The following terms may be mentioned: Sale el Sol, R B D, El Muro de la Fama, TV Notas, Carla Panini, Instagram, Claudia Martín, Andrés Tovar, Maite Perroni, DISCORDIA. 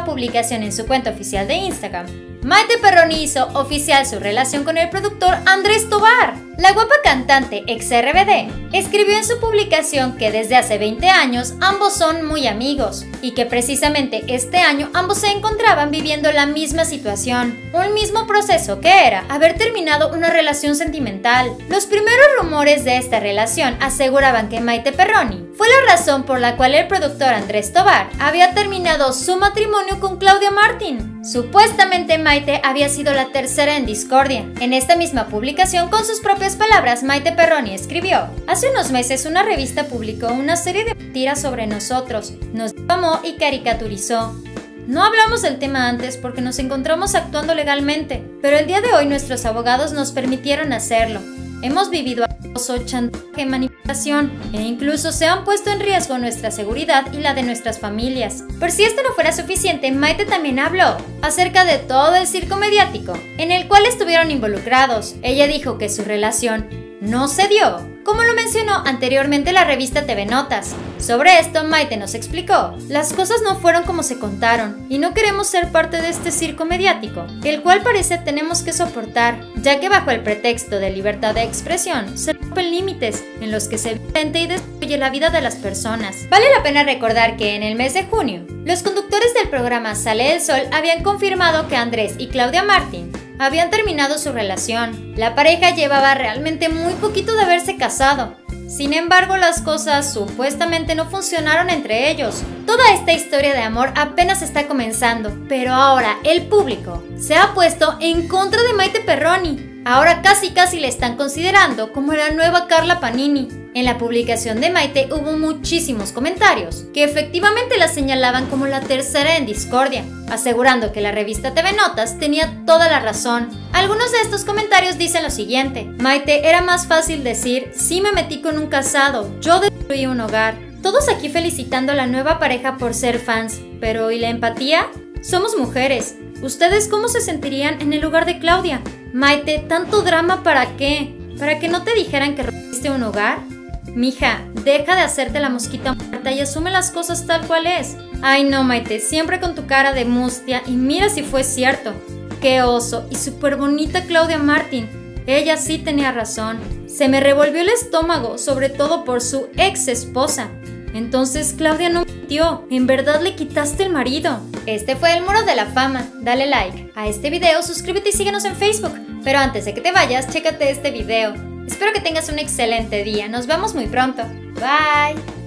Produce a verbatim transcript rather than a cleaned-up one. nueva publicación en su cuenta oficial de Instagram, Maite Perroni hizo oficial su relación con el productor Andrés Tovar. La guapa cantante ex R B D escribió en su publicación que desde hace veinte años ambos son muy amigos y que precisamente este año ambos se encontraban viviendo la misma situación, un mismo proceso que era haber terminado una relación sentimental. Los primeros rumores de esta relación aseguraban que Maite Perroni fue la razón por la cual el productor Andrés Tovar había terminado su matrimonio con Claudia Martín. Supuestamente Maite había sido la tercera en discordia. En esta misma publicación, con sus propias palabras, Maite Perroni escribió: hace unos meses una revista publicó una serie de mentiras sobre nosotros, nos difamó y caricaturizó. No hablamos del tema antes porque nos encontramos actuando legalmente, pero el día de hoy nuestros abogados nos permitieron hacerlo. Hemos vivido acoso, chantaje, manipulación e incluso se han puesto en riesgo nuestra seguridad y la de nuestras familias. Por si esto no fuera suficiente, Maite también habló acerca de todo el circo mediático en el cual estuvieron involucrados. Ella dijo que su relación no se dio, como lo mencionó anteriormente la revista T V Notas. Sobre esto, Maite nos explicó: las cosas no fueron como se contaron y no queremos ser parte de este circo mediático, el cual parece tenemos que soportar, ya que bajo el pretexto de libertad de expresión se rompen límites en los que se violenta y destruye la vida de las personas. Vale la pena recordar que en el mes de junio, los conductores del programa Sale el Sol habían confirmado que Andrés y Claudia Martín habían terminado su relación. La pareja llevaba realmente muy poquito de haberse casado. Sin embargo, las cosas supuestamente no funcionaron entre ellos. Toda esta historia de amor apenas está comenzando, pero ahora el público se ha puesto en contra de Maite Perroni. Ahora casi casi la están considerando como la nueva Carla Panini. En la publicación de Maite hubo muchísimos comentarios que efectivamente la señalaban como la tercera en discordia, asegurando que la revista T V Notas tenía toda la razón. Algunos de estos comentarios dicen lo siguiente: Maite, era más fácil decir, sí me metí con un casado, yo destruí un hogar. Todos aquí felicitando a la nueva pareja por ser fans, pero ¿y la empatía? Somos mujeres. ¿Ustedes cómo se sentirían en el lugar de Claudia? Maite, ¿tanto drama para qué? ¿Para que no te dijeran que rompiste un hogar? Mija, deja de hacerte la mosquita muerta y asume las cosas tal cual es. Ay no, Maite, siempre con tu cara de mustia y mira si fue cierto. Qué oso, y súper bonita Claudia Martín. Ella sí tenía razón. Se me revolvió el estómago, sobre todo por su ex esposa. Entonces Claudia no mintió, en verdad le quitaste el marido. Este fue El Muro de la Fama. Dale like a este video, suscríbete y síguenos en Facebook. Pero antes de que te vayas, chécate este video. Espero que tengas un excelente día. Nos vemos muy pronto. Bye.